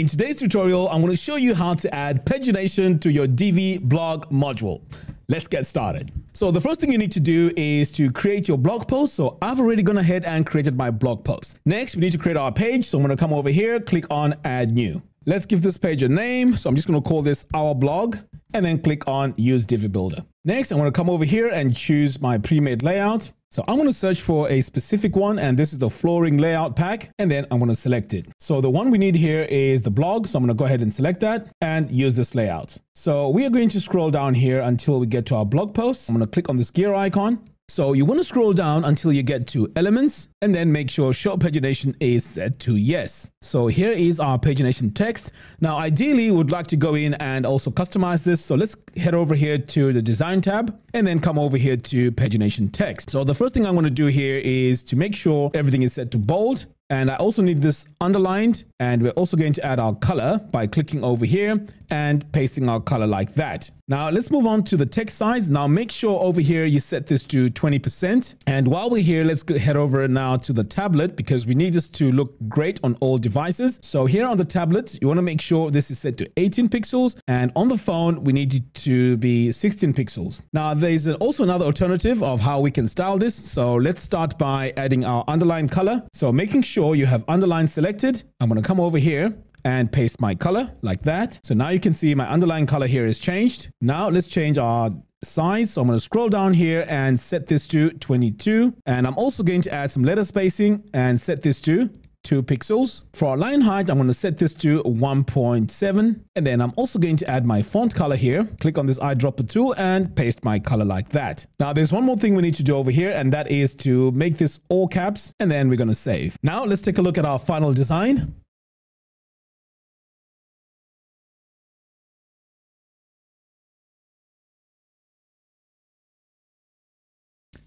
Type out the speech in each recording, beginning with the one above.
In today's tutorial, I'm going to show you how to add pagination to your DV blog module. Let's get started. So the first thing you need to do is to create your blog post. So I've already gone ahead and created my blog post. Next, we need to create our page. So I'm going to come over here, click on Add New. Let's give this page a name. So I'm just going to call this Our Blog and then click on Use DV Builder. Next, I'm going to come over here and choose my pre-made layout. So I'm going to search for a specific one, and this is the flooring layout pack, and then I'm going to select it. So the one we need here is the blog. So I'm going to go ahead and select that and use this layout. So we are going to scroll down here until we get to our blog post. I'm going to click on this gear icon. So you want to scroll down until you get to elements and then make sure show pagination is set to yes. So here is our pagination text. Now, ideally we'd like to go in and also customize this. So let's head over here to the design tab and then come over here to pagination text. So the first thing I'm going to do here is to make sure everything is set to bold. And I also need this underlined, and we're also going to add our color by clicking over here and pasting our color like that. Now let's move on to the text size. Now make sure over here you set this to 20%. And while we're here, let's head over now to the tablet because we need this to look great on all devices. So here on the tablet, you want to make sure this is set to 18 pixels. And on the phone, we need it to be 16 pixels. Now there's also another alternative of how we can style this. So let's start by adding our underline color. So making sure you have underline selected. I'm going to come over here and paste my color like that. So now you can see my underline color here is changed. Now let's change our size. So I'm going to scroll down here and set this to 22. And I'm also going to add some letter spacing and set this to 2 pixels. For our line height, I'm going to set this to 1.7. And then I'm also going to add my font color here. Click on this eyedropper tool and paste my color like that. Now there's one more thing we need to do over here, and that is to make this all caps, and then we're going to save. Now let's take a look at our final design.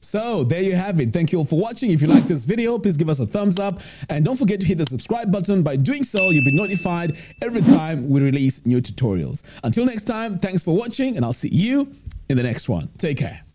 So there you have it. Thank you all for watching. If you like this video, please give us a thumbs up and don't forget to hit the subscribe button. By doing so, you'll be notified every time we release new tutorials. Until next time, thanks for watching and I'll see you in the next one. Take care.